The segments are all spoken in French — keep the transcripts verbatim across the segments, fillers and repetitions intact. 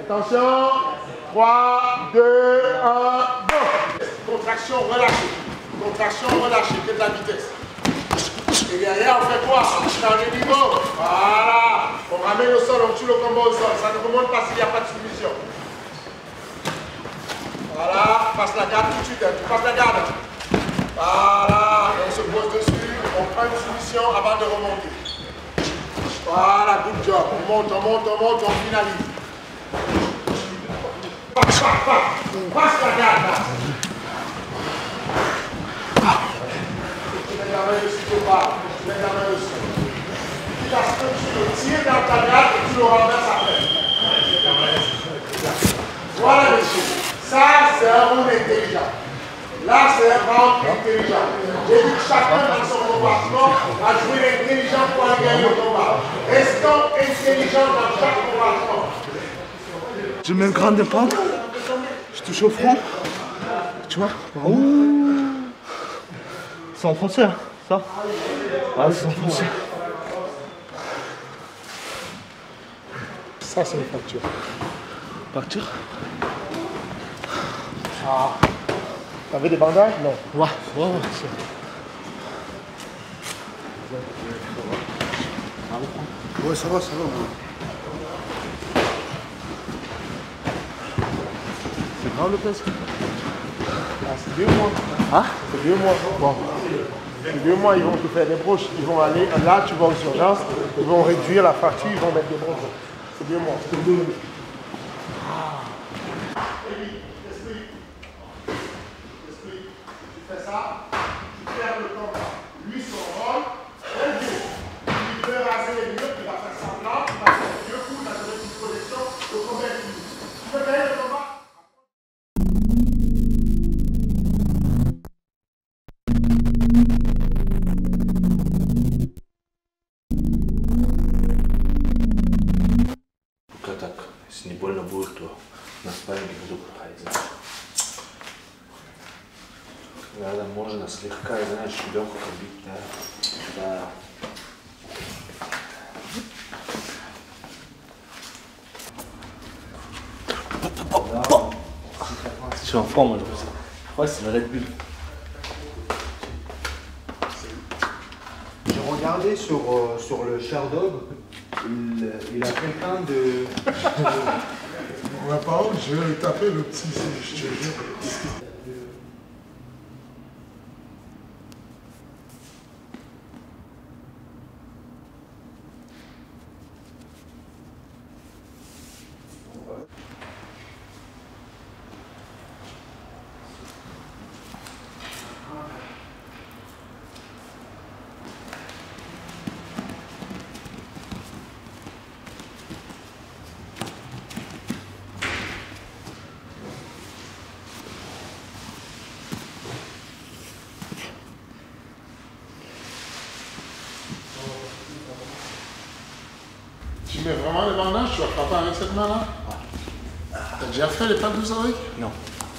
Attention, trois, deux, un, go. Contraction, relâchez. Contraction, relâchez, faites de la vitesse. Et derrière, on fait quoi? On change de niveau. Voilà. On ramène au sol, on tue le combo au sol. Ça ne remonte pas s'il n'y a pas de soumission. Voilà. Passe la garde tout de suite. Hein. Tu passes la garde. Voilà. Et on se pose dessus. On prend une soumission avant de remonter. Voilà. Good job. On monte, on monte, on monte, on finalise. Passe, passe, passe. Passe la garde. Là. Je mets la main dessus, je mets la main dessus. Tu as ce que tu veux, tire dans ta garde et tu le renverses après. Voilà les choses. Ça, c'est un round intelligent. Là, c'est un round intelligent. J'ai vu chacun dans son combattement a joué intelligent pour gagner le combat. Restons intelligents dans chaque combattement. Je mets un grand départ. Je touche au front. Tu vois? Ouh. C'est enfoncé, hein, ça? Ah, c'est enfoncé. Ça, c'est une fracture. Fracture? Ah. T'avais des bandages? Non. Ouais, ouais, ouais. Ça. Ouais, ça va, ça va. Ouais. C'est grave le casque? Ah, c'est deux mois. Ah, c'est deux mois. Bon. C'est deux mois, ils vont te faire des broches. Ils vont aller là, tu vas aux urgences, ils vont réduire la fracture, ils vont mettre des broches. C'est deux mois. C'est deux mois. Ah. Explique, explique. Explique. Tu fais ça, tu perds le temps. Lui, son rôle, un vieux. Il peut raser les murs, il va faire semblant, il va faire un vieux coup, il va donner une projection de combien de minutes. Tu peux faire le combat. Слегка, знаешь, легко бить, да? Да. Je suis en forme aujourd'hui. Je crois que c'est la Red Bull. J'ai regardé sur, euh, sur le Sherdog, il, il a quelqu'un de... On va pas honte, je vais lui taper le petit, je te jure. Tu mets vraiment les bandages, tu vas frapper avec cette main-là? Ouais. T'as déjà fait les pattes douces avec? Non.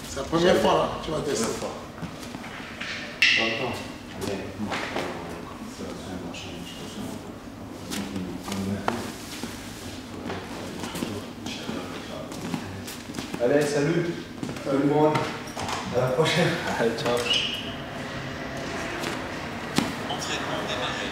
C'est la première fois là, tu vas tester. Allez, salut. Salut tout le monde. À la prochaine. Allez, ciao. Entraînement démarré.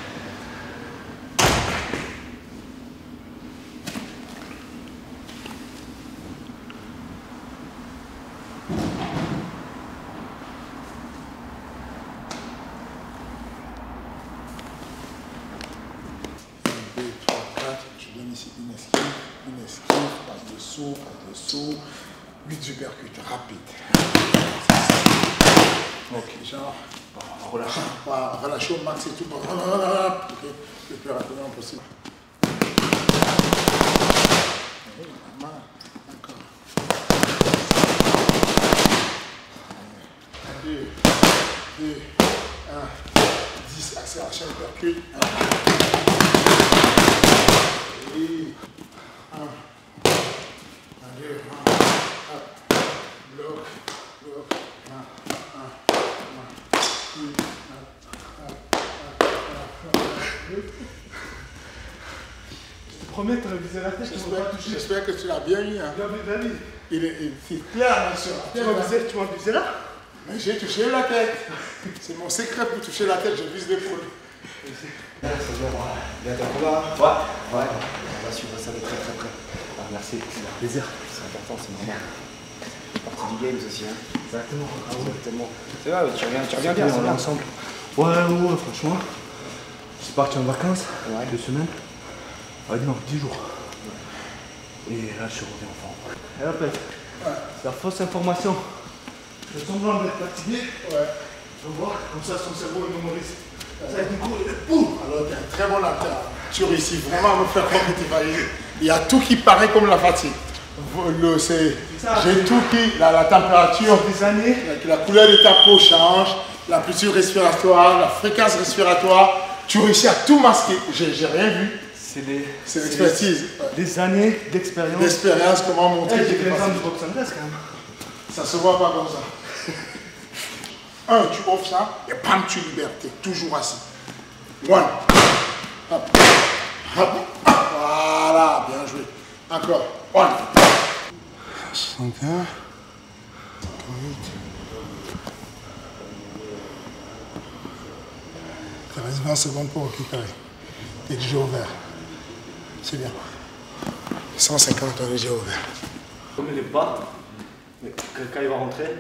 Percute rapide. Ok, genre, relâche. Voilà, relâche au max et tout. Okay. Le plus rapidement possible. un, deux, un, dix, accélération, percute. Promettre J'espère que tu l'as bien eu. Hein. Il est, il est clair sur la tête. Tu m'as visé là? Mais j'ai touché la tête. C'est mon secret pour toucher la tête, je vise l'épaule. Ça va, bien t'as là. Ouais, ouais. On va suivre ça de très très près. Ah, merci, c'est un plaisir. C'est important, c'est normal. C'est partie du game aussi. Hein. Exactement. Ah, exactement. C'est vrai, tu reviens, tu reviens bien, bien on est ensemble. Ouais, ouais, ouais, franchement. Je suis parti en vacances, ouais. Deux semaines. On va dire dix jours. Ouais. Et là, je suis revenu en forme. Et après, ouais. C'est la fausse information. Je semblant d'être fatigué. Ouais. Je vois, comme ça, son cerveau est mémorisé. Ça va être du coup, et boum! Alors, t'es un très bon acteur. Tu réussis vraiment à me faire croire que tu vas aider. Il y a tout qui paraît comme la fatigue. J'ai tout qui. La, la température des années, la, la couleur de ta peau change, la pression respiratoire, la fréquence respiratoire. Tu réussis à tout masquer. J'ai rien vu. C'est l'expertise. Des, des années d'expérience. D'expérience, comment montrer. J'ai fait l'exemple du boxe anglaise quand même. Ça se voit pas comme ça. Un, tu offres ça, et bam, tu libères, t'es toujours assis. One. Hop. Hop. Voilà, bien joué. Encore. One. soixante et un. cinquante-huit. Ça reste vingt secondes pour récupérer. T'es déjà ouvert. C'est bien. cent cinquante, on est déjà ouvert. Comme il est bas, mais quand il va rentrer,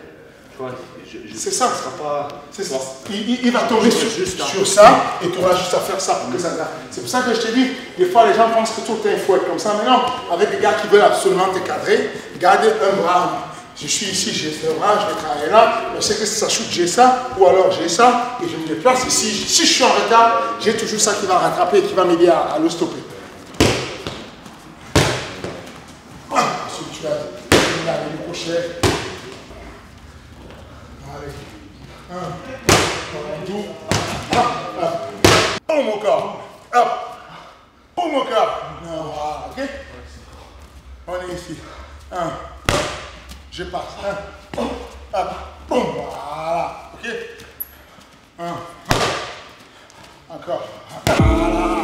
c'est ça. Pas... ça. Il, il, il va tomber sur, juste sur ça et tu auras juste à faire ça pour que ça. C'est pour ça que je te dis, des fois les gens pensent que tout le temps il faut être comme ça. Mais non, avec des gars qui veulent absolument te cadrer, garde un bras. Je suis ici, j'ai ce bras, je vais travailler là. Je sais que si ça chute, j'ai ça. Ou alors j'ai ça et je me déplace. Et si, si je suis en retard, j'ai toujours ça qui va rattraper et qui va m'aider à, à le stopper. Ah, tu vas le crochet. un, deux, oh mon corps, hop, oh mon corps, non, ok, on est ici, un, je passe, un, hop, boum, voilà, ok, un, encore, voilà.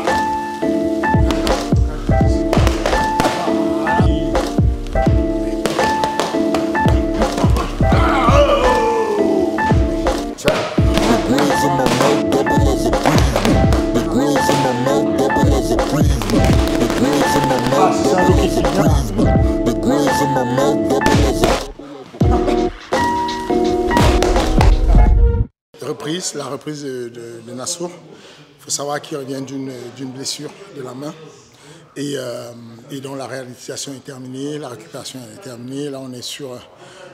Reprise, la reprise de, de, de Nassour. Il faut savoir qu'il revient d'une blessure de la main et, euh, et dont la réalisation est terminée, la récupération est terminée. Là, on est sur,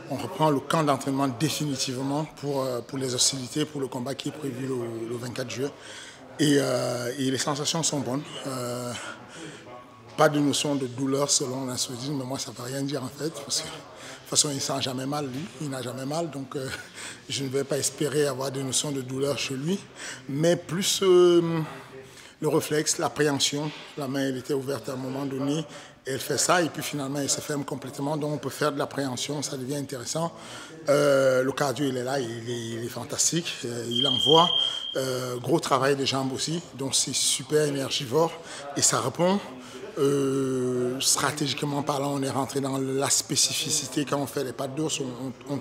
on reprend le camp d'entraînement définitivement pour, pour les hostilités, pour le combat qui est prévu le, le vingt-quatre juillet. Et, euh, et les sensations sont bonnes. Euh, Pas de notion de douleur selon Nassourdine, mais moi ça ne veut rien dire en fait, parce que de toute façon il ne sent jamais mal, lui, il n'a jamais mal, donc euh, je ne vais pas espérer avoir de notion de douleur chez lui, mais plus euh, le réflexe, l'appréhension, la main elle était ouverte à un moment donné, elle fait ça et puis finalement elle se ferme complètement, donc on peut faire de l'appréhension, ça devient intéressant. Euh, le cardio il est là, il est, il est fantastique, euh, il envoie, euh, gros travail des jambes aussi, donc c'est super énergivore et ça répond. Euh, stratégiquement parlant, on est rentré dans la spécificité quand on fait les pas de dos, on, on,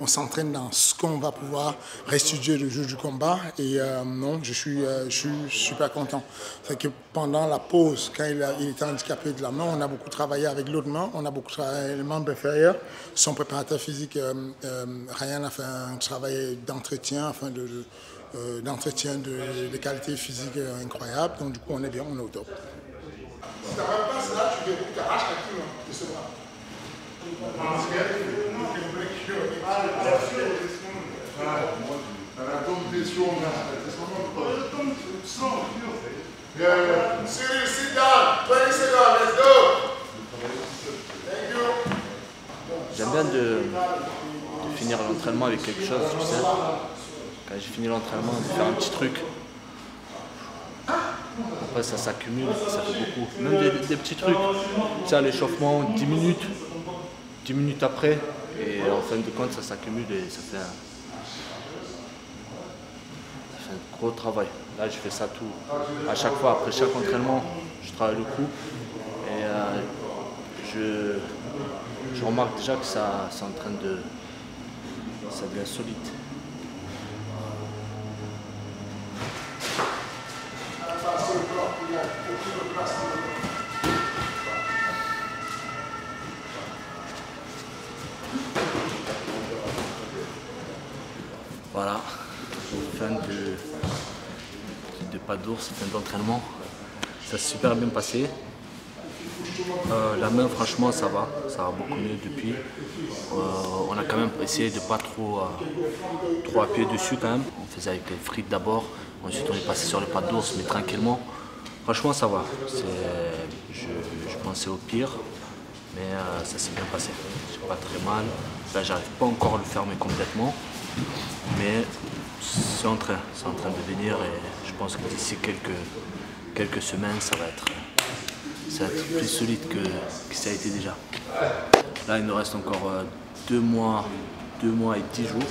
on s'entraîne dans ce qu'on va pouvoir restituer le jour du combat et euh, non, je suis, euh, je suis super content. C'est que pendant la pause, quand il, a, il était handicapé de la main, on a beaucoup travaillé avec l'autre main, on a beaucoup travaillé avec le membre inférieur. Son préparateur physique, euh, euh, Ryan, a fait un travail d'entretien afin de, de euh, d'entretien de, de qualité physique incroyable, donc du coup on est bien, on est au top. Si tu n'as même pas cela, tu déroules, tu arraches la queue de ce bras. Sit down, twenty seconds, let's go. Thank you. J'aime bien de finir l'entraînement avec quelque chose, tu sais. Quand j'ai fini l'entraînement, de faire un petit truc. Après ça s'accumule, ça fait beaucoup. Même des, des, des petits trucs. Tiens, l'échauffement, dix minutes, dix minutes après, et en fin de compte ça s'accumule et ça fait, un... ça fait un gros travail. Là je fais ça tout. À chaque fois, après chaque entraînement, je travaille le coup. Et, euh... euh, je, je remarque déjà que ça c'est en train de... ça devient solide. Voilà, fin de, de pas d'ours, fin d'entraînement. Ça s'est super bien passé. Euh, la main, franchement, ça va, ça va beaucoup mieux depuis. Euh, on a quand même essayé de ne pas trop, euh, trop appuyer dessus quand même. On faisait avec les frites d'abord, ensuite on est passé sur les pâtes d'ours, mais tranquillement. Franchement, ça va. Je, je pensais au pire, mais euh, ça s'est bien passé. Je suis pas très mal. Là, j'arrive pas encore à le fermer complètement, mais c'est en train, c'est en train de venir et je pense que d'ici quelques, quelques semaines, ça va être... ça va être plus solide que, que ça a été déjà. Là, il nous reste encore deux mois, deux mois et dix jours,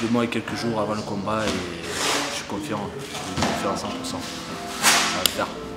deux mois et quelques jours avant le combat et je suis confiant, je suis confiant à cent pour cent. Ça va le faire.